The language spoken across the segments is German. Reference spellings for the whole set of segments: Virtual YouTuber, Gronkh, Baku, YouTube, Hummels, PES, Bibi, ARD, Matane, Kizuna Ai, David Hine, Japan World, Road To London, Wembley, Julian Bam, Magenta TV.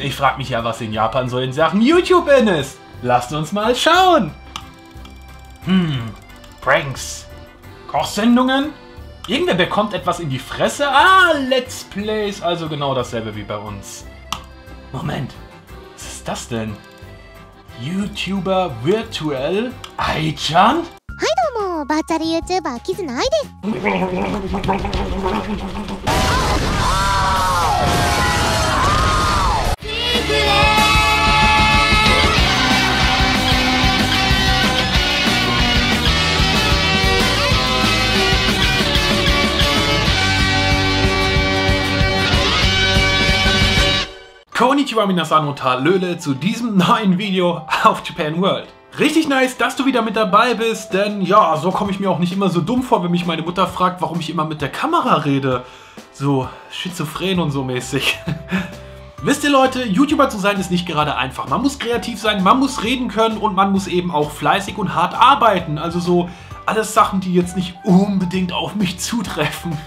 Ich frage mich ja, was in Japan so in Sachen YouTube in ist. Lasst uns mal schauen. Pranks. Kochsendungen. Irgendwer bekommt etwas in die Fresse. Let's Plays. Also genau dasselbe wie bei uns. Moment. Was ist das denn? YouTuber virtuell Ai-chan? YouTuber Kizuna Ai. Konnichiwa minasan und hallöle zu diesem neuen Video auf Japan World. Richtig nice, dass du wieder mit dabei bist, denn ja, so komme ich mir auch nicht immer so dumm vor, wenn mich meine Mutter fragt, warum ich immer mit der Kamera rede. So schizophren und so mäßig. Wisst ihr Leute, YouTuber zu sein ist nicht gerade einfach. Man muss kreativ sein, man muss reden können und man muss eben auch fleißig und hart arbeiten. Also so alles Sachen, die jetzt nicht unbedingt auf mich zutreffen.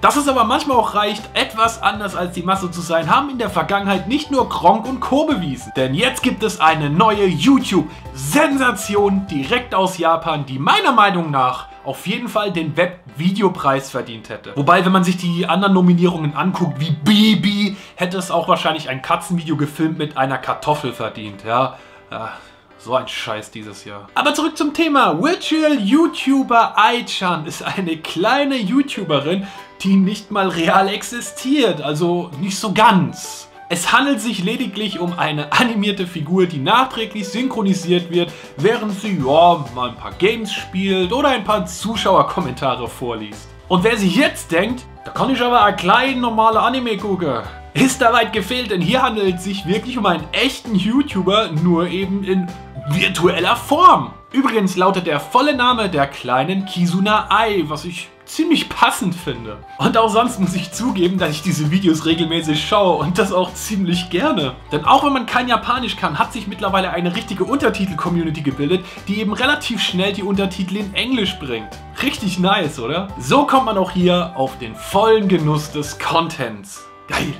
Dass es aber manchmal auch reicht, etwas anders als die Masse zu sein, haben in der Vergangenheit nicht nur Gronkh und Co. bewiesen. Denn jetzt gibt es eine neue YouTube-Sensation direkt aus Japan, die meiner Meinung nach auf jeden Fall den Web-Videopreis verdient hätte. Wobei, wenn man sich die anderen Nominierungen anguckt, wie Bibi, hätte es auch wahrscheinlich ein Katzenvideo gefilmt mit einer Kartoffel verdient. Ja, so ein Scheiß dieses Jahr. Aber zurück zum Thema. Virtual YouTuber Ai-chan ist eine kleine YouTuberin, die nicht mal real existiert, also nicht so ganz. Es handelt sich lediglich um eine animierte Figur, die nachträglich synchronisiert wird, während sie ja mal ein paar Games spielt oder ein paar Zuschauerkommentare vorliest. Und wer sich jetzt denkt, da kann ich aber ein klein normale Anime gucken, ist da weit gefehlt, denn hier handelt es sich wirklich um einen echten YouTuber, nur eben in virtueller Form. Übrigens lautet der volle Name der kleinen Kizuna Ai, was ich ziemlich passend finde. Und auch sonst muss ich zugeben, dass ich diese Videos regelmäßig schaue und das auch ziemlich gerne. Denn auch wenn man kein Japanisch kann, hat sich mittlerweile eine richtige Untertitel-Community gebildet, die eben relativ schnell die Untertitel in Englisch bringt. Richtig nice, oder? So kommt man auch hier auf den vollen Genuss des Contents. Geil!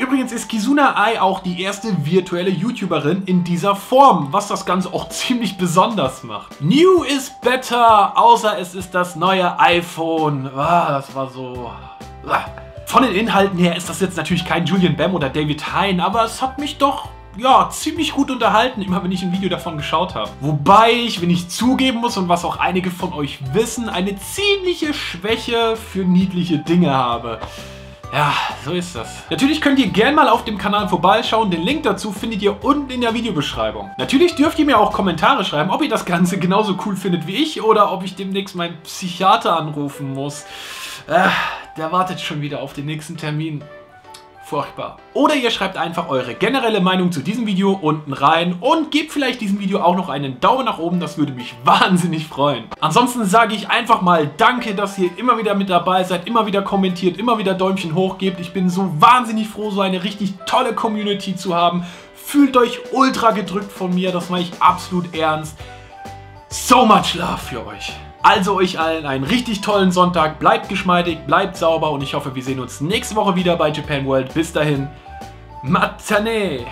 Übrigens ist Kizuna Ai auch die erste virtuelle YouTuberin in dieser Form, was das Ganze auch ziemlich besonders macht. New is better, außer es ist das neue iPhone. Das war so... Von den Inhalten her ist das jetzt natürlich kein Julian Bam oder David Hine, aber es hat mich doch... ja, ziemlich gut unterhalten, immer wenn ich ein Video davon geschaut habe. Wobei ich, wenn ich zugeben muss und was auch einige von euch wissen, eine ziemliche Schwäche für niedliche Dinge habe. Ja, so ist das. Natürlich könnt ihr gerne mal auf dem Kanal vorbeischauen. Den Link dazu findet ihr unten in der Videobeschreibung. Natürlich dürft ihr mir auch Kommentare schreiben, ob ihr das Ganze genauso cool findet wie ich oder ob ich demnächst meinen Psychiater anrufen muss. Der wartet schon wieder auf den nächsten Termin. Furchtbar. Oder ihr schreibt einfach eure generelle Meinung zu diesem Video unten rein und gebt vielleicht diesem Video auch noch einen Daumen nach oben, das würde mich wahnsinnig freuen. Ansonsten sage ich einfach mal danke, dass ihr immer wieder mit dabei seid, immer wieder kommentiert, immer wieder Däumchen hoch gebt. Ich bin so wahnsinnig froh, so eine richtig tolle Community zu haben. Fühlt euch ultra gedrückt von mir, das mache ich absolut ernst. So much love für euch. Also euch allen einen richtig tollen Sonntag, bleibt geschmeidig, bleibt sauber und ich hoffe, wir sehen uns nächste Woche wieder bei Japan World. Bis dahin, Matane!